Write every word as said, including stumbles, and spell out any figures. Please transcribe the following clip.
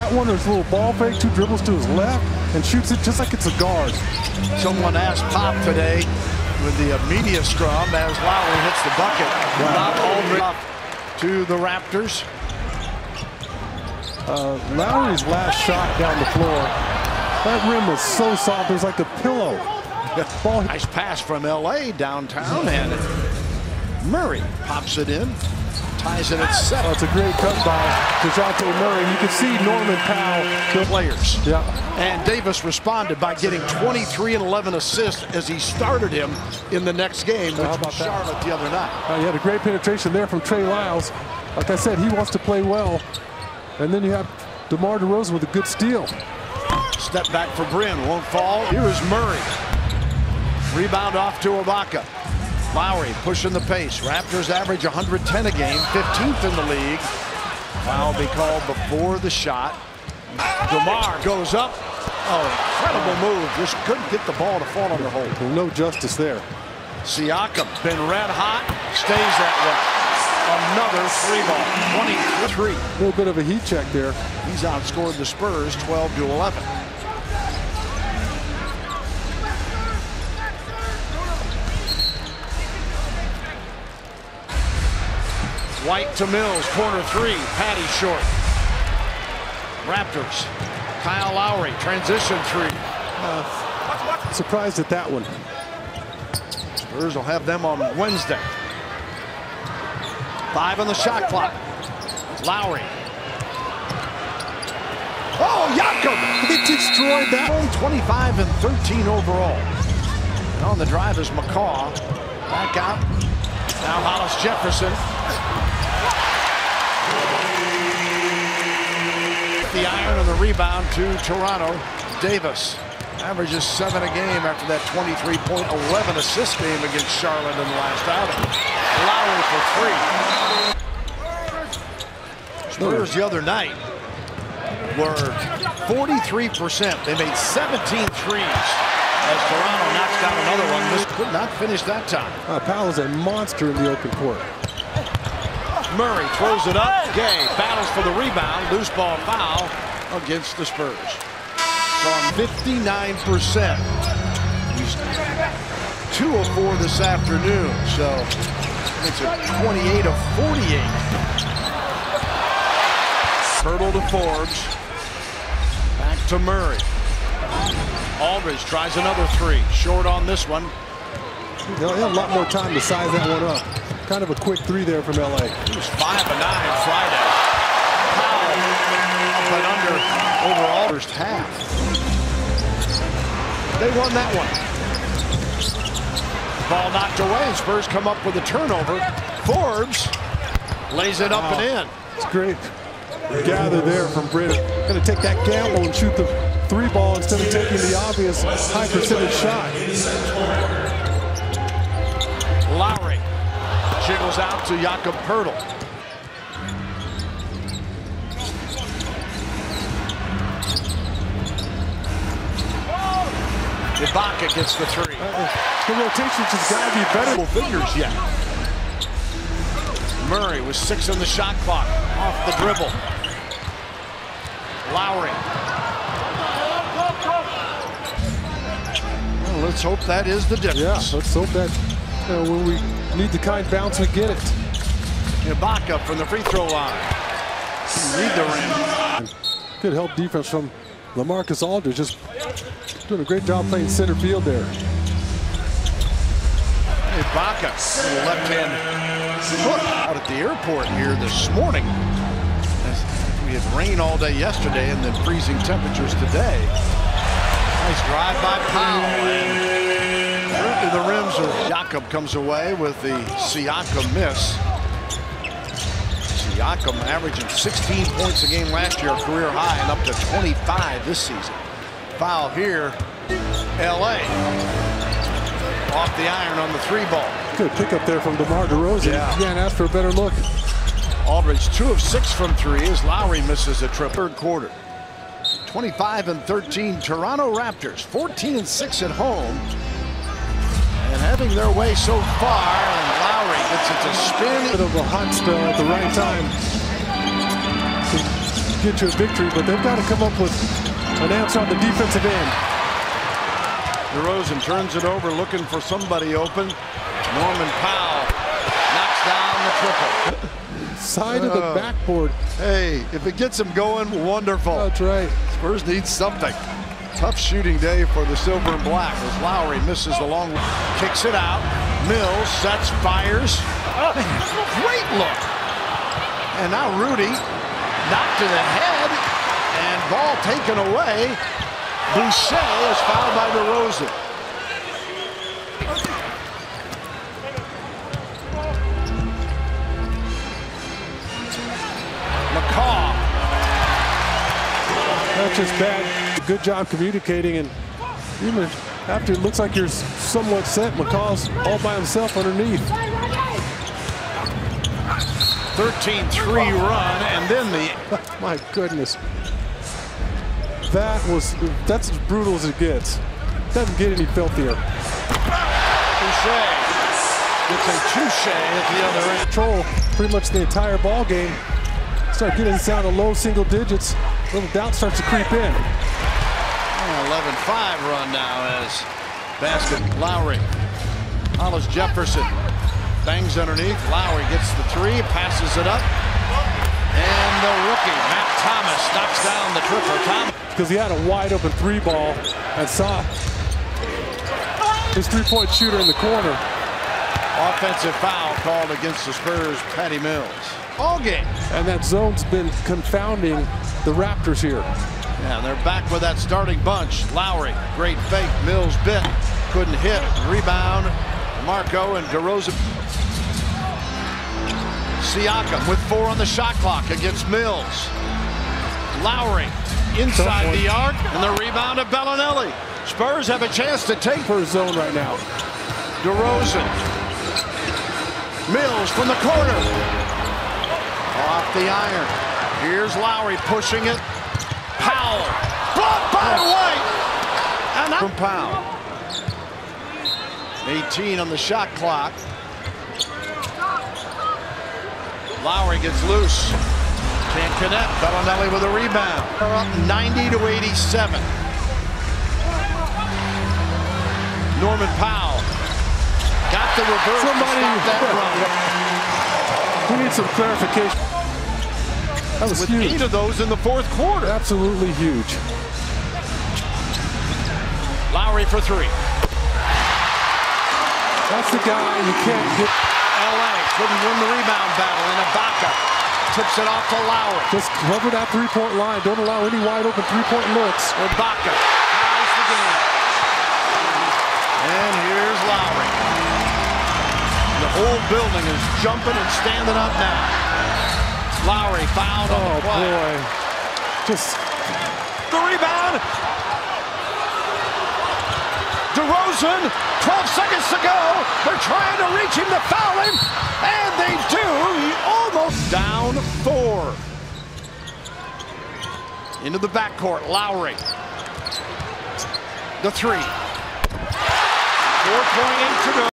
That one, there's a little ball fake, two dribbles to his left, and shoots it just like it's a guard. Someone asked Pop today with the media scrum as Lowry hits the bucket. Wow. Aldridge up to the Raptors. Uh, Lowry's last shot down the floor. That rim was so soft, it was like a pillow. Nice pass from L A downtown, and Murray pops it in. Ties it at seven. Well, it's a great cut by DeJounte Murray. You can see Norman Powell. Good players. Yeah. And Davis responded by getting twenty-three and eleven assists as he started him in the next game, which was Charlotte the other night. Uh, he had a great penetration there from Trey Lyles. Like I said, he wants to play well. And then you have DeMar DeRozan with a good steal. Step back for Brin. Won't fall. Here is Murray. Rebound off to Ibaka. Lowry pushing the pace. Raptors average one hundred ten a game, fifteenth in the league. Foul be called before the shot. DeMar goes up. Oh, incredible move. Just couldn't get the ball to fall on the hole. No justice there. Siakam been red hot, stays that way. Another three ball, twenty-three. A little bit of a heat check there. He's outscored the Spurs twelve to eleven. White to Mills, corner three, Patty short. Raptors, Kyle Lowry, transition three. Uh, surprised at that one. Spurs will have them on Wednesday. Five on the shot clock. Lowry. Oh, Jakob! It destroyed that one. twenty-five and thirteen overall. And on the drive is McCaw. Back out. Now Hollis Jefferson. The iron and the rebound to Toronto. Davis averages seven a game after that twenty-three point eleven assist game against Charlotte in the last outing. Lowry for three. Spurs the other night were forty-three percent. They made seventeen threes as Toronto knocks down another one. This could not finish that time. Uh, Powell is a monster in the open court. Murray throws it up. Gay battles for the rebound. Loose ball foul against the Spurs. From fifty-nine percent. He's two of four this afternoon. So it's a twenty-eight of forty-eight. Hurdle to Forbes. Back to Murray. Aldridge tries another three. Short on this one. He'll have a lot more time to size that one up. Kind of a quick three there from L A. He was five and nine Friday. Powell up and under overall first half. They won that one. Ball knocked away, and Spurs come up with a turnover. Forbes lays it up wow. and in. It's great gather there from Britt. Going to take that gamble and shoot the three ball instead of taking the obvious high percentage shot. Lowry jiggles out to Jakob Pertl. Ibaka gets the three. Uh, the rotation's just got to be better. Figures yet. Murray with six on the shot clock. Off the dribble. Lowry. Well, let's hope that is the difference. Yeah, let's hope that. Uh, when we need the kind bounce, we get it. Ibaka from the free throw line. Read the rim. Good help defense from LaMarcus Aldridge. Just doing a great job playing center field there. Ibaka, left-hand hook out at the airport here this morning. We had rain all day yesterday and then freezing temperatures today. Nice drive by Powell. To the rims of Jakob comes away with the Siakam miss. Siakam averaging sixteen points a game last year, career high, and up to twenty-five this season. Foul here, L A. Off the iron on the three ball. Good pickup there from DeMar DeRozan. Yeah. You can't ask for a better look. Aldridge two of six from three as Lowry misses a triple. Third quarter. twenty-five and thirteen Toronto Raptors, fourteen and six at home. And having their way so far, and Lowry gets it to spin. Bit of a hot spell at the right time. can get you a victory, but they've got to come up with an answer on the defensive end. DeRozan turns it over, looking for somebody open. Norman Powell knocks down the triple. Side of the uh, backboard. Hey, if it gets him going, wonderful. That's right. Spurs need something. Tough shooting day for the silver and black as Lowry misses the long one. Kicks it out. Mills sets, fires. Oh, great look. And now Rudy knocked to the head and ball taken away. Boucher is fouled by DeRozan. That's just bad. Good job communicating, and even after it looks like you're somewhat set, McCall's all by himself underneath. thirteen three run, and then the... My goodness. That was... That's as brutal as it gets. Doesn't get any filthier. Touche. Gets a touche at the other end. Control pretty much the entire ball game. Start getting this down to low single digits. Little doubt starts to creep in. eleven five run now as basket. Lowry. Hollis Jefferson. Bangs underneath. Lowry gets the three. Passes it up. And the rookie, Matt Thomas, knocks down the triple. Thomas. Because he had a wide open three ball and saw his three-point shooter in the corner. Offensive foul called against the Spurs, Patty Mills. All game. And that zone's been confounding the Raptors here. Yeah, they're back with that starting bunch. Lowry, great fake. Mills bit, couldn't hit. Rebound, Marco and DeRozan. Siakam with four on the shot clock against Mills. Lowry inside the arc, and the rebound of Bellinelli. Spurs have a chance to take her zone right now. DeRozan. Mills from the corner. Off the iron. Here's Lowry pushing it. Powell. Blocked by White. And from Powell. eighteen on the shot clock. Lowry gets loose. Can't connect. Bellinelli with a rebound. They're up ninety to eighty-seven. Norman Powell. Got the reverse. Somebody to stop that run. We need some clarification. That was with huge. Eight of those in the fourth quarter. Absolutely huge. Lowry for three. That's the guy you can't get. L A couldn't win the rebound battle, and Ibaka tips it off to Lowry. Just cover that three-point line. Don't allow any wide-open three-point looks. Ibaka ties the game. And here's Lowry. The whole building is jumping and standing up now. Lowry fouled on the play. Oh, boy. Just... The rebound! DeRozan, twelve seconds to go. They're trying to reach him to foul him. And they do. He almost... Down four. Into the backcourt, Lowry. The three. four point eight to go.